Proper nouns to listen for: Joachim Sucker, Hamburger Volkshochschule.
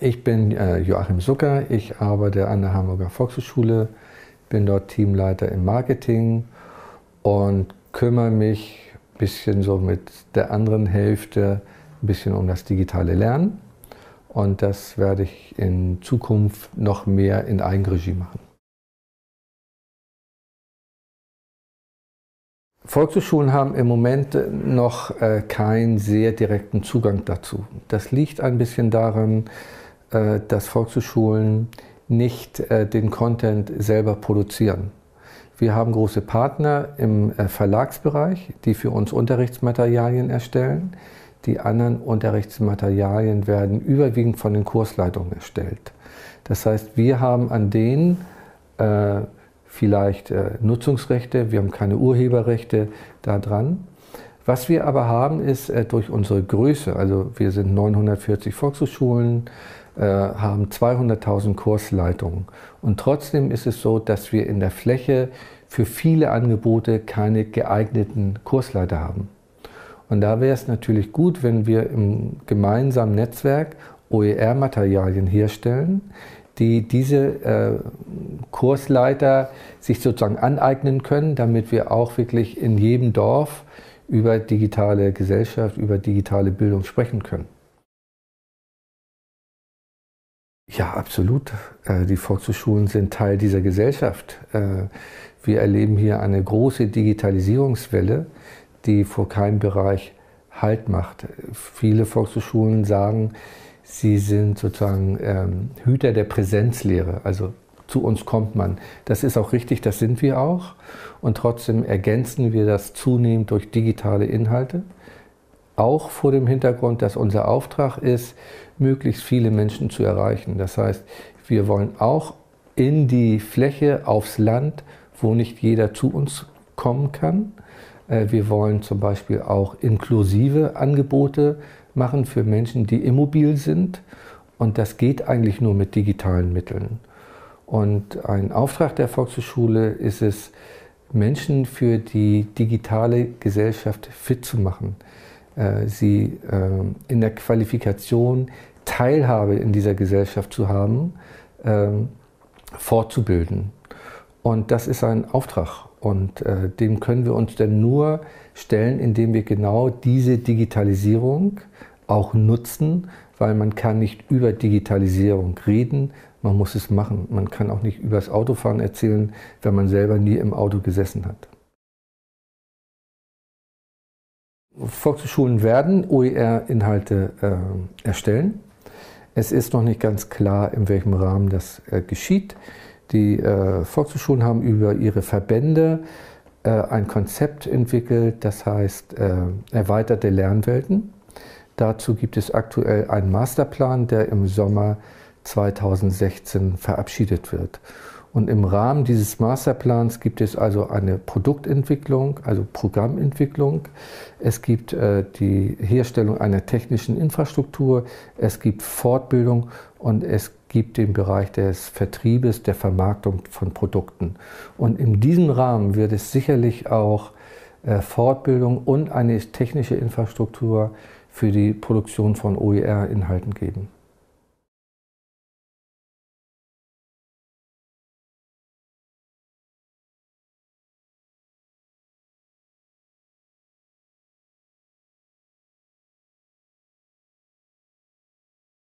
Ich bin Joachim Sucker, ich arbeite an der Hamburger Volkshochschule, bin dort Teamleiter im Marketing und kümmere mich ein bisschen so mit der anderen Hälfte ein bisschen um das digitale Lernen. Und das werde ich in Zukunft noch mehr in Eigenregie machen. Volkshochschulen haben im Moment noch keinen sehr direkten Zugang dazu. Das liegt ein bisschen daran, dass Volkshochschulen nicht den Content selber produzieren. Wir haben große Partner im Verlagsbereich, die für uns Unterrichtsmaterialien erstellen. Die anderen Unterrichtsmaterialien werden überwiegend von den Kursleitungen erstellt. Das heißt, wir haben an denen vielleicht Nutzungsrechte, wir haben keine Urheberrechte da dran. Was wir aber haben, ist durch unsere Größe, also wir sind 940 Volkshochschulen, haben 200.000 Kursleitungen. Und trotzdem ist es so, dass wir in der Fläche für viele Angebote keine geeigneten Kursleiter haben. Und da wäre es natürlich gut, wenn wir im gemeinsamen Netzwerk OER-Materialien herstellen, die diese Kursleiter sich sozusagen aneignen können, damit wir auch wirklich in jedem Dorf über digitale Gesellschaft, über digitale Bildung sprechen können. Ja, absolut. Die Volkshochschulen sind Teil dieser Gesellschaft. Wir erleben hier eine große Digitalisierungswelle, die vor keinem Bereich Halt macht. Viele Volkshochschulen sagen, sie sind sozusagen Hüter der Präsenzlehre, also zu uns kommt man. Das ist auch richtig, das sind wir auch. Und trotzdem ergänzen wir das zunehmend durch digitale Inhalte. Auch vor dem Hintergrund, dass unser Auftrag ist, möglichst viele Menschen zu erreichen. Das heißt, wir wollen auch in die Fläche, aufs Land, wo nicht jeder zu uns kommen kann. Wir wollen zum Beispiel auch inklusive Angebote machen für Menschen, die immobil sind. Und das geht eigentlich nur mit digitalen Mitteln. Und ein Auftrag der Volkshochschule ist es, Menschen für die digitale Gesellschaft fit zu machen, sie in der Qualifikation Teilhabe in dieser Gesellschaft zu haben, fortzubilden. Und das ist ein Auftrag. Und dem können wir uns dann nur stellen, indem wir genau diese Digitalisierung auch nutzen, weil man kann nicht über Digitalisierung reden, man muss es machen. Man kann auch nicht über das Autofahren erzählen, wenn man selber nie im Auto gesessen hat. Volkshochschulen werden OER-Inhalte erstellen. Es ist noch nicht ganz klar, in welchem Rahmen das geschieht. Die Volkshochschulen haben über ihre Verbände ein Konzept entwickelt, das heißt erweiterte Lernwelten. Dazu gibt es aktuell einen Masterplan, der im Sommer 2016 verabschiedet wird. Und im Rahmen dieses Masterplans gibt es also eine Produktentwicklung, also Programmentwicklung. Es gibt die Herstellung einer technischen Infrastruktur, es gibt Fortbildung und es gibt den Bereich des Vertriebes, der Vermarktung von Produkten. Und in diesem Rahmen wird es sicherlich auch Fortbildung und eine technische Infrastruktur für die Produktion von OER-Inhalten geben.